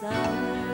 sun.